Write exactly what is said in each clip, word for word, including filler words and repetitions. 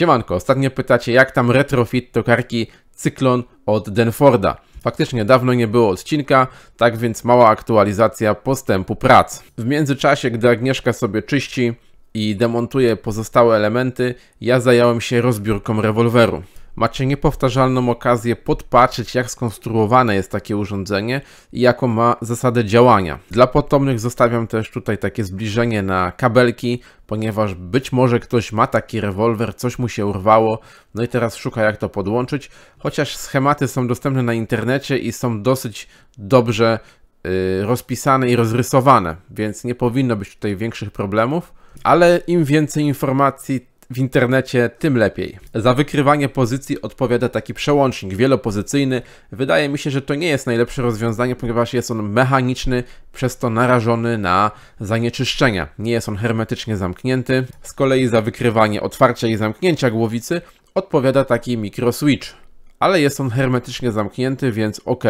Siemanko, ostatnio pytacie, jak tam retrofit tokarki Cyklon od Denforda. Faktycznie dawno nie było odcinka, tak więc mała aktualizacja postępu prac. W międzyczasie, gdy Agnieszka sobie czyści i demontuje pozostałe elementy, ja zająłem się rozbiórką rewolweru. Macie niepowtarzalną okazję podpatrzeć, jak skonstruowane jest takie urządzenie i jaką ma zasadę działania. Dla potomnych zostawiam też tutaj takie zbliżenie na kabelki, ponieważ być może ktoś ma taki rewolwer, coś mu się urwało, no i teraz szuka, jak to podłączyć. Chociaż schematy są dostępne na internecie i są dosyć dobrze yy, rozpisane i rozrysowane, więc nie powinno być tutaj większych problemów, ale im więcej informacji w internecie, tym lepiej. Za wykrywanie pozycji odpowiada taki przełącznik wielopozycyjny. Wydaje mi się, że to nie jest najlepsze rozwiązanie, ponieważ jest on mechaniczny, przez to narażony na zanieczyszczenia. Nie jest on hermetycznie zamknięty. Z kolei za wykrywanie otwarcia i zamknięcia głowicy odpowiada taki mikroswitch, ale jest on hermetycznie zamknięty, więc ok.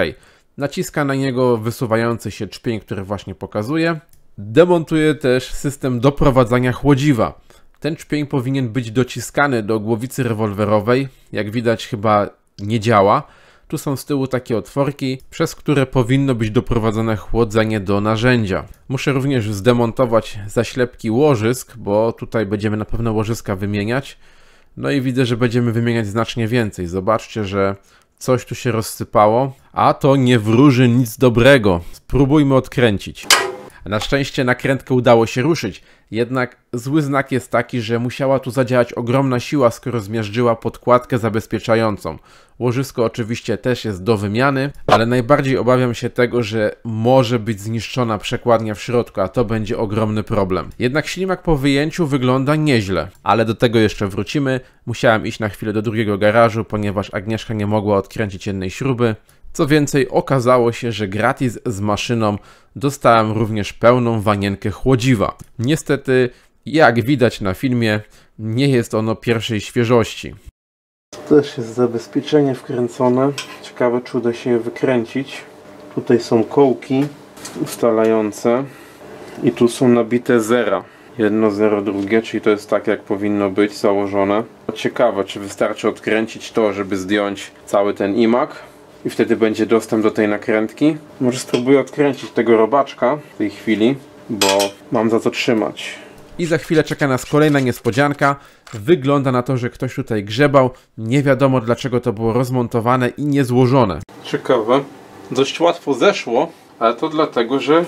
Naciska na niego wysuwający się trzpień, który właśnie pokazuję. Demontuje też system doprowadzania chłodziwa. Ten trzpień powinien być dociskany do głowicy rewolwerowej, jak widać chyba nie działa. Tu są z tyłu takie otworki, przez które powinno być doprowadzone chłodzenie do narzędzia. Muszę również zdemontować zaślepki łożysk, bo tutaj będziemy na pewno łożyska wymieniać. No i widzę, że będziemy wymieniać znacznie więcej. Zobaczcie, że coś tu się rozsypało, a to nie wróży nic dobrego. Spróbujmy odkręcić. Na szczęście nakrętkę udało się ruszyć, jednak zły znak jest taki, że musiała tu zadziałać ogromna siła, skoro zmiażdżyła podkładkę zabezpieczającą. Łożysko oczywiście też jest do wymiany, ale najbardziej obawiam się tego, że może być zniszczona przekładnia w środku, a to będzie ogromny problem. Jednak ślimak po wyjęciu wygląda nieźle, ale do tego jeszcze wrócimy. Musiałem iść na chwilę do drugiego garażu, ponieważ Agnieszka nie mogła odkręcić jednej śruby. Co więcej, okazało się, że gratis z maszyną dostałem również pełną wanienkę chłodziwa. Niestety, jak widać na filmie, nie jest ono pierwszej świeżości. Też jest zabezpieczenie wkręcone. Ciekawe, czy uda się je wykręcić. Tutaj są kołki ustalające i tu są nabite zera. Jedno zero, drugie, czyli to jest tak, jak powinno być założone. Ciekawe, czy wystarczy odkręcić to, żeby zdjąć cały ten imak. I wtedy będzie dostęp do tej nakrętki. Może spróbuję odkręcić tego robaczka w tej chwili, bo mam za co trzymać. I za chwilę czeka nas kolejna niespodzianka. Wygląda na to, że ktoś tutaj grzebał. Nie wiadomo, dlaczego to było rozmontowane i niezłożone. Ciekawe. Dość łatwo zeszło, ale to dlatego, że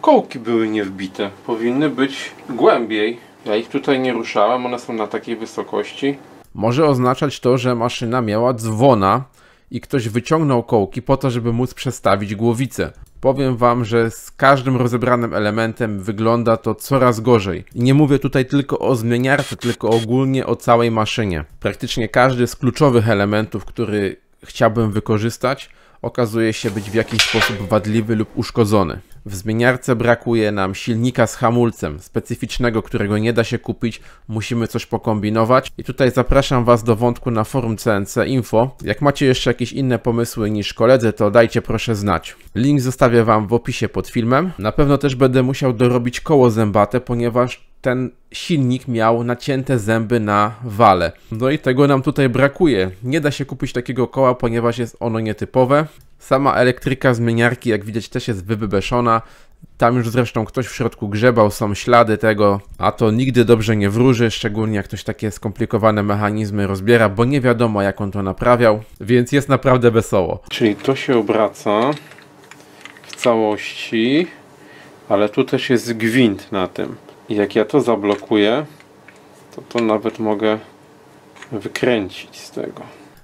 kołki były niewbite. Powinny być głębiej. Ja ich tutaj nie ruszałem, one są na takiej wysokości. Może oznaczać to, że maszyna miała dzwona i ktoś wyciągnął kołki po to, żeby móc przestawić głowicę. Powiem wam, że z każdym rozebranym elementem wygląda to coraz gorzej. I nie mówię tutaj tylko o zmieniarce, tylko ogólnie o całej maszynie. Praktycznie każdy z kluczowych elementów, który chciałbym wykorzystać, okazuje się być w jakiś sposób wadliwy lub uszkodzony. W zmieniarce brakuje nam silnika z hamulcem, specyficznego, którego nie da się kupić, musimy coś pokombinować. I tutaj zapraszam was do wątku na forum C N C info. Jak macie jeszcze jakieś inne pomysły niż koledzy, to dajcie proszę znać. Link zostawię wam w opisie pod filmem. Na pewno też będę musiał dorobić koło zębate, ponieważ ten silnik miał nacięte zęby na wale. No i tego nam tutaj brakuje. Nie da się kupić takiego koła, ponieważ jest ono nietypowe. Sama elektryka zmieniarki, jak widać, też jest wybebeszona. Tam już zresztą ktoś w środku grzebał, są ślady tego, a to nigdy dobrze nie wróży, szczególnie jak ktoś takie skomplikowane mechanizmy rozbiera, bo nie wiadomo, jak on to naprawiał, więc jest naprawdę wesoło. Czyli to się obraca w całości, ale tu też jest gwint na tym. I jak ja to zablokuję, to to nawet mogę wykręcić z tego.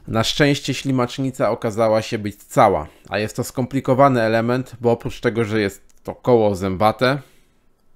Na szczęście ślimacznica okazała się być cała, a jest to skomplikowany element, bo oprócz tego, że jest to koło zębate,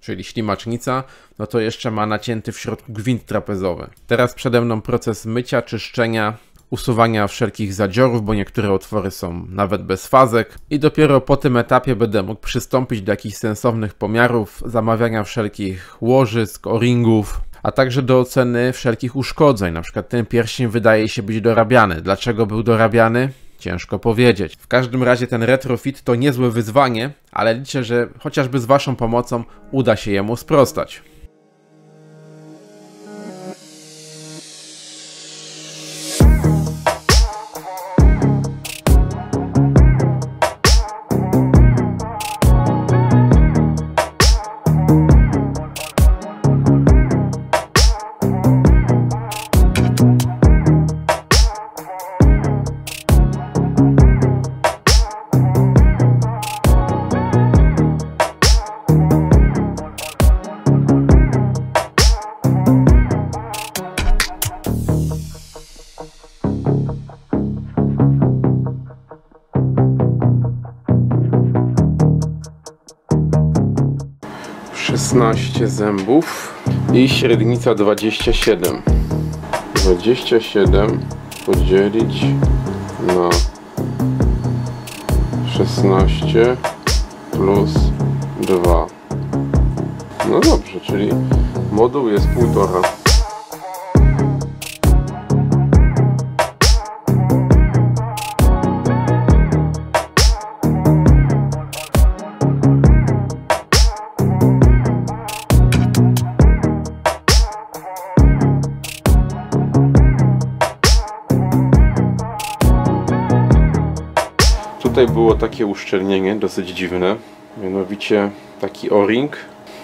czyli ślimacznica, no to jeszcze ma nacięty w środku gwint trapezowy. Teraz przede mną proces mycia, czyszczenia, usuwania wszelkich zadziorów, bo niektóre otwory są nawet bez fazek i dopiero po tym etapie będę mógł przystąpić do jakichś sensownych pomiarów, zamawiania wszelkich łożysk, o-ringów, a także do oceny wszelkich uszkodzeń. Na przykład ten pierścień wydaje się być dorabiany. Dlaczego był dorabiany? Ciężko powiedzieć. W każdym razie ten retrofit to niezłe wyzwanie, ale liczę, że chociażby z waszą pomocą uda się jemu sprostać. szesnaście zębów i średnica dwadzieścia siedem. dwadzieścia siedem podzielić na szesnaście plus dwa. No dobrze, czyli moduł jest półtora. Tutaj było takie uszczelnienie dosyć dziwne, mianowicie taki o-ring,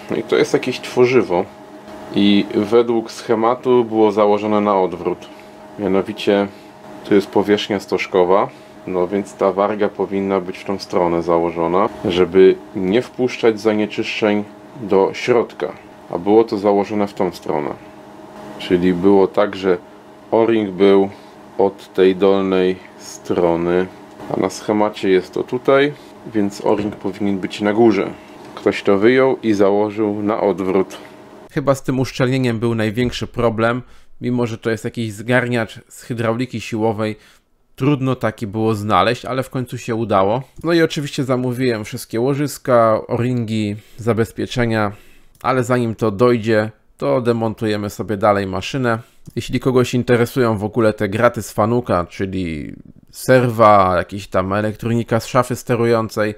no i to jest jakieś tworzywo i według schematu było założone na odwrót, mianowicie tu jest powierzchnia stożkowa, no więc ta warga powinna być w tą stronę założona, żeby nie wpuszczać zanieczyszczeń do środka, a było to założone w tą stronę, czyli było tak, że o-ring był od tej dolnej strony. A na schemacie jest to tutaj, więc o-ring powinien być na górze. Ktoś to wyjął i założył na odwrót. Chyba z tym uszczelnieniem był największy problem. Mimo że to jest jakiś zgarniacz z hydrauliki siłowej, trudno taki było znaleźć, ale w końcu się udało. No i oczywiście zamówiłem wszystkie łożyska, o-ringi, zabezpieczenia, ale zanim to dojdzie, to demontujemy sobie dalej maszynę. Jeśli kogoś interesują w ogóle te graty z Fanuca, czyli serwa, jakaś tam elektronika z szafy sterującej,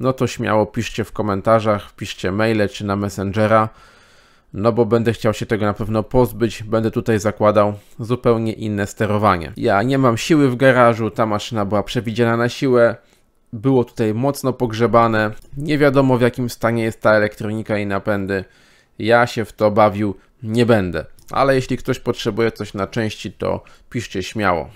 no to śmiało piszcie w komentarzach, piszcie maile czy na Messengera, no bo będę chciał się tego na pewno pozbyć, będę tutaj zakładał zupełnie inne sterowanie. Ja nie mam siły w garażu, ta maszyna była przewidziana na siłę, było tutaj mocno pogrzebane, nie wiadomo w jakim stanie jest ta elektronika i napędy, ja się w to bawił nie będę. Ale jeśli ktoś potrzebuje coś na części, to piszcie śmiało.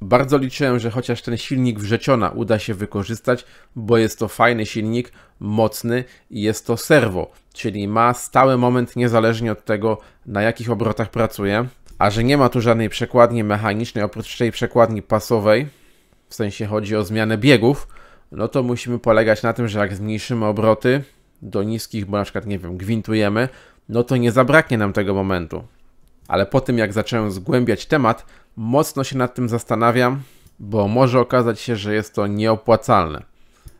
Bardzo liczyłem, że chociaż ten silnik wrzeciona uda się wykorzystać, bo jest to fajny silnik, mocny i jest to serwo, czyli ma stały moment niezależnie od tego, na jakich obrotach pracuje, a że nie ma tu żadnej przekładni mechanicznej, oprócz tej przekładni pasowej, w sensie chodzi o zmianę biegów, no to musimy polegać na tym, że jak zmniejszymy obroty do niskich, bo na przykład, nie wiem, gwintujemy, no to nie zabraknie nam tego momentu. Ale po tym, jak zacząłem zgłębiać temat, mocno się nad tym zastanawiam, bo może okazać się, że jest to nieopłacalne.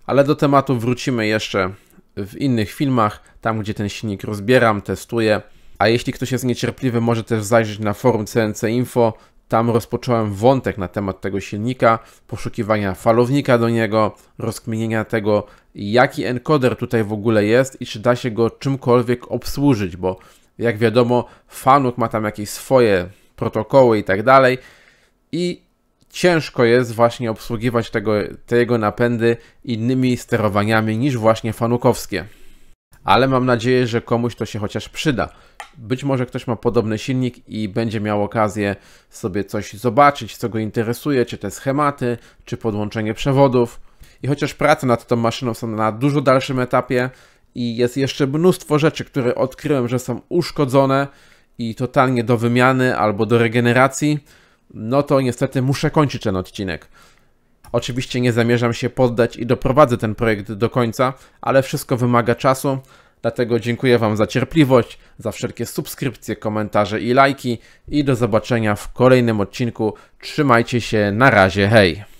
Ale do tematu wrócimy jeszcze w innych filmach, tam gdzie ten silnik rozbieram, testuję. A jeśli ktoś jest niecierpliwy, może też zajrzeć na forum C N C info. Tam rozpocząłem wątek na temat tego silnika, poszukiwania falownika do niego, rozkminienia tego, jaki encoder tutaj w ogóle jest i czy da się go czymkolwiek obsłużyć, bo jak wiadomo, Fanuc ma tam jakieś swoje protokoły i tak dalej i ciężko jest właśnie obsługiwać tego, te jego napędy innymi sterowaniami niż właśnie fanucowskie. Ale mam nadzieję, że komuś to się chociaż przyda. Być może ktoś ma podobny silnik i będzie miał okazję sobie coś zobaczyć, co go interesuje, czy te schematy, czy podłączenie przewodów. I chociaż prace nad tą maszyną są na dużo dalszym etapie, i jest jeszcze mnóstwo rzeczy, które odkryłem, że są uszkodzone i totalnie do wymiany albo do regeneracji, no to niestety muszę kończyć ten odcinek. Oczywiście nie zamierzam się poddać i doprowadzę ten projekt do końca, ale wszystko wymaga czasu, dlatego dziękuję Wam za cierpliwość, za wszelkie subskrypcje, komentarze i lajki i do zobaczenia w kolejnym odcinku. Trzymajcie się, na razie, hej!